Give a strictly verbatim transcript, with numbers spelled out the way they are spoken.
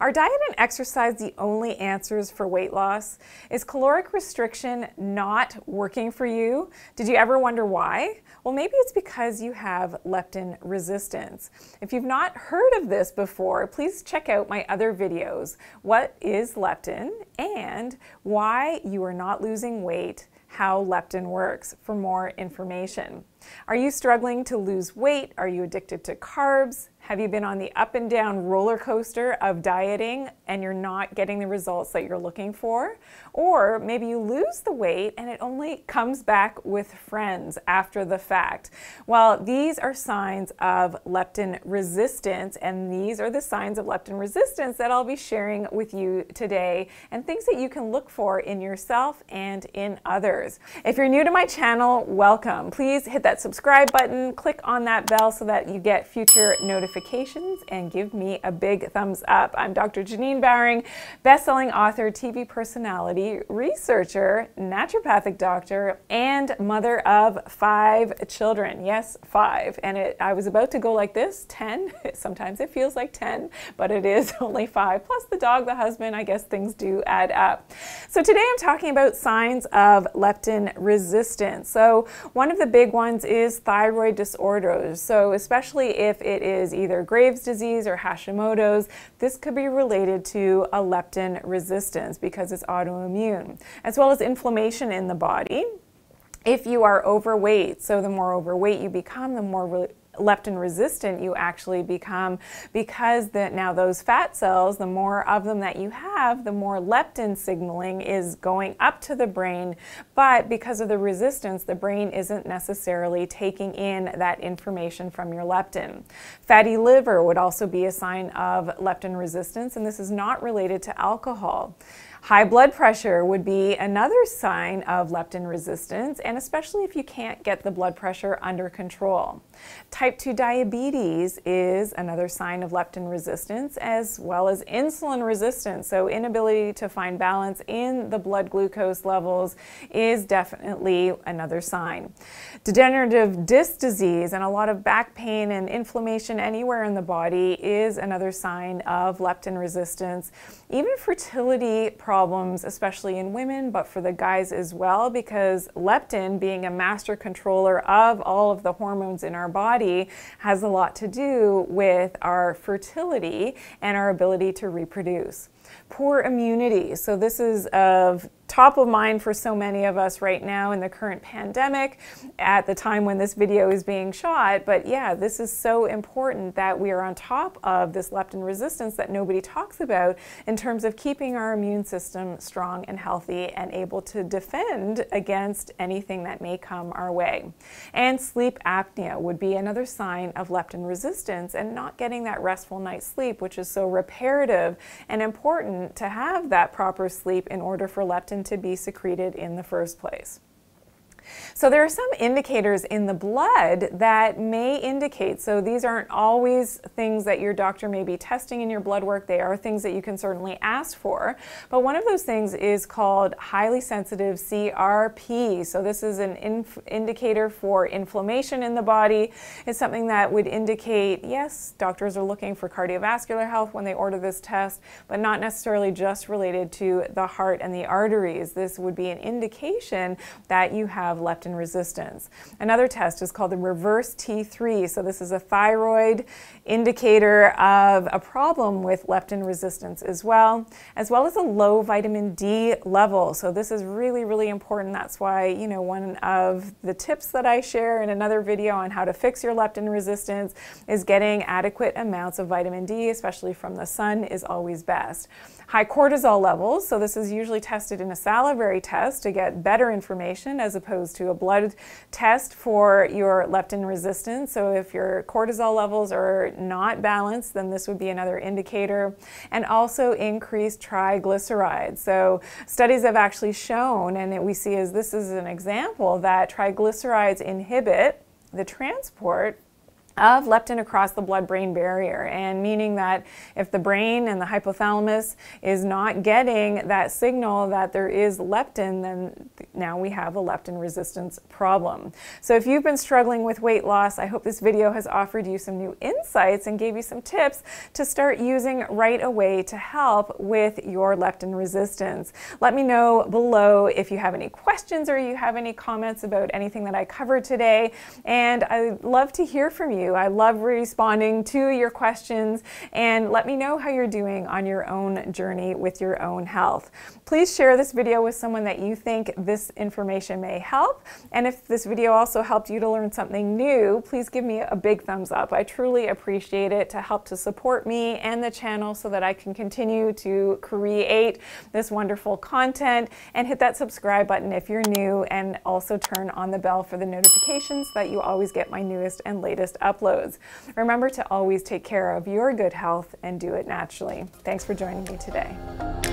Are diet and exercise the only answers for weight loss? Is caloric restriction not working for you? Did you ever wonder why? Well, maybe it's because you have leptin resistance. If you've not heard of this before, please check out my other videos, What is Leptin? And Why You Are Not Losing Weight, How Leptin Works, for more information. Are you struggling to lose weight? Are you addicted to carbs? Have you been on the up and down roller coaster of dieting and you're not getting the results that you're looking for? Or maybe you lose the weight and it only comes back with friends after the fact. Well, these are signs of leptin resistance, and these are the signs of leptin resistance that I'll be sharing with you today, and things that you can look for in yourself and in others. If you're new to my channel, welcome. Please hit that subscribe button, click on that bell so that you get future notifications, and give me a big thumbs up. I'm Doctor Janine Bowring, best-selling author, T V personality, researcher, naturopathic doctor, and mother of five children. Yes, five. And it, I was about to go like this, ten. Sometimes it feels like ten, but it is only five. Plus the dog, the husband, I guess things do add up. So today I'm talking about signs of leptin resistance. So one of the big ones is thyroid disorders. So especially if it is either Graves' disease or Hashimoto's, this could be related to a leptin resistance because it's autoimmune, as well as inflammation in the body. If you are overweight, so the more overweight you become, the more re leptin resistant you actually become, because that now those fat cells, the more of them that you have, the more leptin signaling is going up to the brain. But because of the resistance, the brain isn't necessarily taking in that information from your leptin. Fatty liver would also be a sign of leptin resistance, and this is not related to alcohol. High blood pressure would be another sign of leptin resistance, and especially if you can't get the blood pressure under control. Type two diabetes is another sign of leptin resistance, as well as insulin resistance. So inability to find balance in the blood glucose levels is definitely another sign. Degenerative disc disease and a lot of back pain and inflammation anywhere in the body is another sign of leptin resistance. Even fertility problems problems, especially in women, but for the guys as well, because leptin, being a master controller of all of the hormones in our body, has a lot to do with our fertility and our ability to reproduce. Poor immunity. So this is of top of mind for so many of us right now in the current pandemic at the time when this video is being shot. But yeah, this is so important that we are on top of this leptin resistance that nobody talks about, in terms of keeping our immune system strong and healthy and able to defend against anything that may come our way. And sleep apnea would be another sign of leptin resistance, and not getting that restful night's sleep, which is so reparative and important to have that proper sleep in order for leptin to be secreted in the first place. So there are some indicators in the blood that may indicate, so these aren't always things that your doctor may be testing in your blood work, they are things that you can certainly ask for, but one of those things is called highly sensitive C R P. So this is an inf indicator for inflammation in the body. It's something that would indicate, yes, doctors are looking for cardiovascular health when they order this test, but not necessarily just related to the heart and the arteries. This would be an indication that you have leptin resistance. Another test is called the Reverse T three. So this is a thyroid indicator of a problem with leptin resistance as well, as well as a low vitamin D level. So this is really, really important. That's why, you know, one of the tips that I share in another video on how to fix your leptin resistance is getting adequate amounts of vitamin D, especially from the sun, is always best. High cortisol levels. So this is usually tested in a salivary test to get better information, as opposed to a blood test for your leptin resistance. So if your cortisol levels are not balanced, then this would be another indicator. And also increased triglycerides. So studies have actually shown, and we see as this is an example, that triglycerides inhibit the transport of leptin across the blood-brain barrier, and meaning that if the brain and the hypothalamus is not getting that signal that there is leptin, then now we have a leptin resistance problem. So if you've been struggling with weight loss, I hope this video has offered you some new insights and gave you some tips to start using right away to help with your leptin resistance. Let me know below if you have any questions or you have any comments about anything that I covered today, and I'd love to hear from you. I love responding to your questions, and let me know how you're doing on your own journey with your own health. Please share this video with someone that you think this information may help, and if this video also helped you to learn something new, please give me a big thumbs up. I truly appreciate it to help to support me and the channel so that I can continue to create this wonderful content, and hit that subscribe button if you're new, and also turn on the bell for the notifications so that you always get my newest and latest updates. Uploads. Remember to always take care of your good health and do it naturally. Thanks for joining me today.